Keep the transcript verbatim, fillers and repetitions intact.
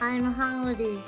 I'm hungry.